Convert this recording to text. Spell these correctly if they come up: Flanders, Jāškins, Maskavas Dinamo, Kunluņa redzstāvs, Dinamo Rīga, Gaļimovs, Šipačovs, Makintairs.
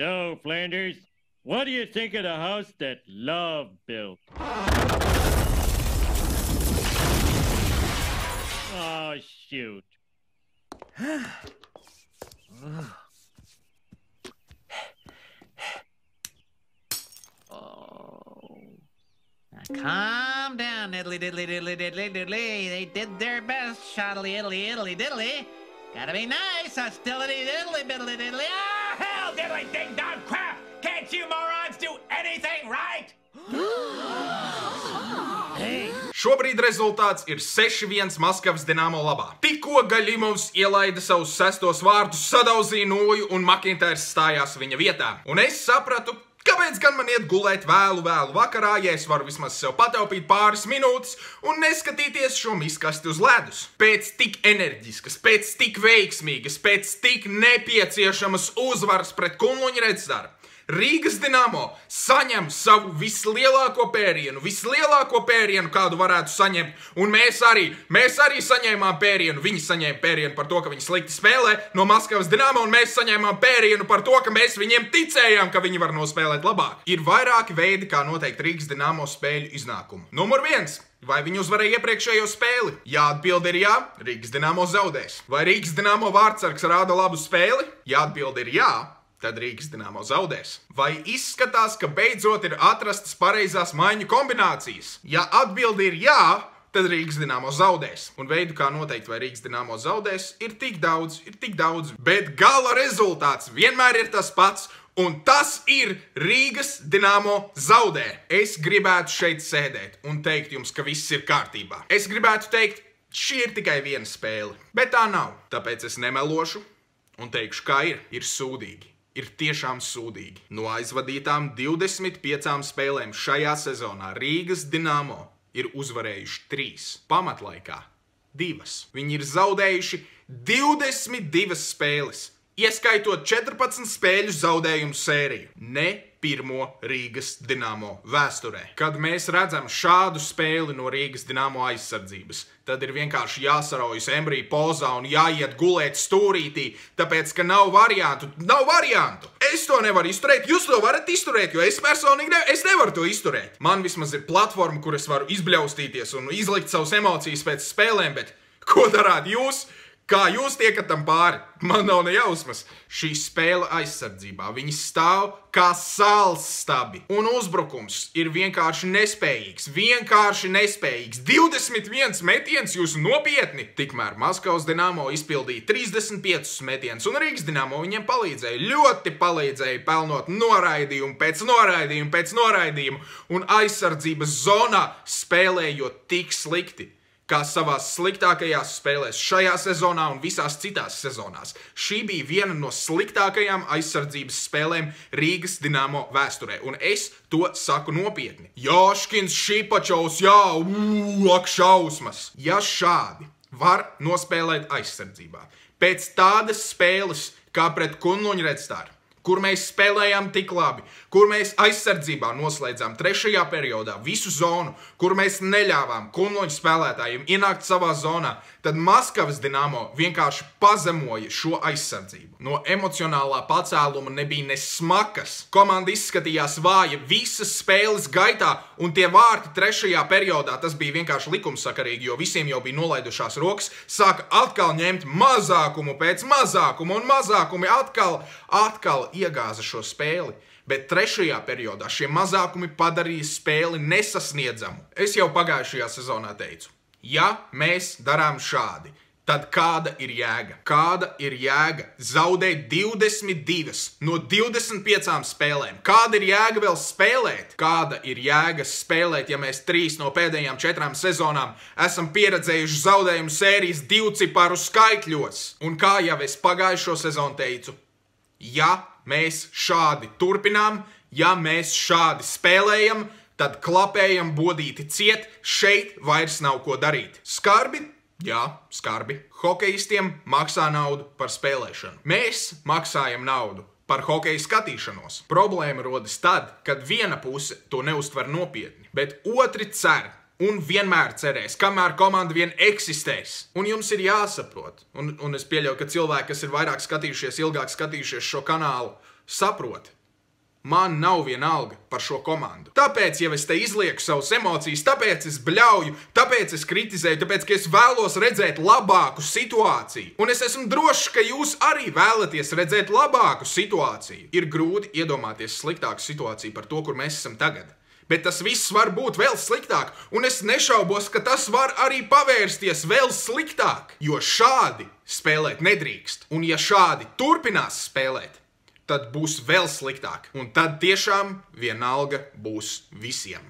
So, Flanders, what do you think of the house that love built? Oh, shoot. Calm down, Italy, diddly, diddly, diddly, diddly. They did their best, shoddily, Italy, Italy, diddly. Gotta be nice, hostility, diddly, biddly, diddly. Ah, hell, diddly, ding, dong, crap! Can't you morons do anything right? Hey. Šobrīd rezultāts ir 6-1 Maskavas Dinamo labā. Tikko Gaļimovs ielaida savus sestos vārdus, sadauzīja noju un Makintairs stājās viņa vietā. Un es sapratu, kāpēc gan man iet gulēt vēlu vakarā, ja es varu vismaz sev pataupīt pāris minūtes un neskatīties šo miskasti uz ledus? Pēc tik enerģiskas, pēc tik veiksmīgas, pēc tik nepieciešamas uzvaras pret Kunluņa redzstāvu, Rīgas Dinamo saņem savu vislielāko pērienu, kādu varētu saņemt, un mēs arī saņēmām pērienu, viņi saņēma pērienu par to, ka viņi slikti spēlē no Maskavas Dinamo, un mēs saņēmām pērienu par to, ka mēs viņiem ticējām, ka viņi var nospēlēt labāk. Ir vairāki veidi, kā noteikt Rīgas Dinamo spēļu iznākumu. Numur 1. Vai viņi uzvarēja iepriekšējo spēli? Jā, atbildi ir jā, Rīgas Dinamo zaudēs. Vai Rīgas Dinamo vārtsargs rāda labu spēli? Jā, atbildi ir jā. Tad Rīgas Dinamo zaudēs. Vai izskatās, ka beidzot ir atrastas pareizās maiņu kombinācijas? Ja atbildi ir jā, tad Rīgas Dinamo zaudēs. Un veidu, kā noteikt, vai Rīgas Dinamo zaudēs, ir tik daudz. Bet gala rezultāts vienmēr ir tas pats, un tas ir Rīgas Dinamo zaudē. Es gribētu šeit sēdēt un teikt jums, ka viss ir kārtībā. Es gribētu teikt, šī ir tikai viena spēle. Bet tā nav. Tāpēc es nemelošu un teikšu, kā ir. Ir sūdīgi. Ir tiešām sūdīgi. No aizvadītām 25 spēlēm šajā sezonā Rīgas Dinamo ir uzvarējuši 3, pamatlaikā 2. Viņi ir zaudējuši 22 spēles, ieskaitot 14 spēļu zaudējumu sēriju. Ne pirmo Rīgas Dinamo vēsturē. Kad mēs redzam šādu spēli no Rīgas Dinamo aizsardzības, tad ir vienkārši jāsarojas embrija pozā un jāiet gulēt stūrītī, tāpēc, ka nav variantu. Nav variantu! Es to nevaru izturēt, jūs to varat izturēt, jo es personīgi nevaru to izturēt. Man vismaz ir platforma, kur es varu izbļaustīties un izlikt savas emocijas pēc spēlēm, bet ko darāt jūs? Kā jūs tiekat tam pāri? Man nav ne jausmas. Šī spēle aizsardzībā, viņi stāv kā sālstabi. Un uzbrukums ir vienkārši nespējīgs. 21 metiens, jūs nopietni! Tikmēr Maskavas Dinamo izpildīja 35 metienus, un Rīgas Dinamo viņiem palīdzēja. Ļoti palīdzēja pelnot noraidījumu, un aizsardzības zonā spēlējot tik slikti, kā savās sliktākajās spēlēs šajā sezonā un visās citās sezonās. Šī bija viena no sliktākajām aizsardzības spēlēm Rīgas Dinamo vēsturē, un es to saku nopietni. Jāškins, Šipačovs, jā, ak šausmas. Ja šādi var nospēlēt aizsardzībā, pēc tādas spēles kā pret Kunluņa redzstāvu, kur mēs spēlējām tik labi, kur mēs aizsardzībā noslēdzām 3. periodā visu zonu, kur mēs neļāvām Kunluņa spēlētājiem ienākt savā zonā, tad Maskavas Dinamo vienkārši pazemoja šo aizsardzību. No emocionālā pacēluma nebija ne smakas. Komanda izskatījās vāja visas spēles gaitā, un tie vārti 3. periodā, tas bija vienkārši likumsakarīgi, jo visiem jau bija nolaidušās rokas, sāka atkal ņemt mazākumu pēc mazākumu, un mazākumi atkal iegāza šo spēli, bet 3. periodā šie mazākumi padarīja spēli nesasniedzamu. Es jau pagājušajā sezonā teicu, ja mēs darām šādi, tad kāda ir jēga? Kāda ir jēga zaudēt 22 no 25 spēlēm? Kāda ir jēga vēl spēlēt? Kāda ir jēga spēlēt, ja mēs 3 no pēdējām 4 sezonām esam pieredzējuši zaudējumu sērijas 2 ciparu skaitļos? Un kā jau es pagājušo sezonu teicu, ja mēs šādi turpinām, ja mēs šādi spēlējam, tad klapējam bodīti ciet, šeit vairs nav ko darīt. Skarbi? Jā, skarbi. Hokejistiem maksā naudu par spēlēšanu. Mēs maksājam naudu par hokeju skatīšanos. Problēma rodas tad, kad viena puse to neuztver nopietni, bet otri cer un vienmēr cerēs, kamēr komanda vien eksistēs. Un jums ir jāsaprot, un es pieļauju, ka cilvēki, kas ir vairāk skatījušies, ilgāk skatījušies šo kanālu, Saproti, man nav vienalga par šo komandu. Tāpēc, ja es te izlieku savas emocijas, tāpēc es bļauju, tāpēc es kritizēju, tāpēc, ka es vēlos redzēt labāku situāciju. Un es esmu drošs, ka jūs arī vēlaties redzēt labāku situāciju. Ir grūti iedomāties sliktāku situāciju par to, kur mēs esam tagad. Bet tas viss var būt vēl sliktāk, un es nešaubos, ka tas var arī pavērsties vēl sliktāk. Jo šādi spēlēt nedrīkst, un ja šādi turpinās spēlēt, tad būs vēl sliktāk. Un tad tiešām vienalga būs visiem.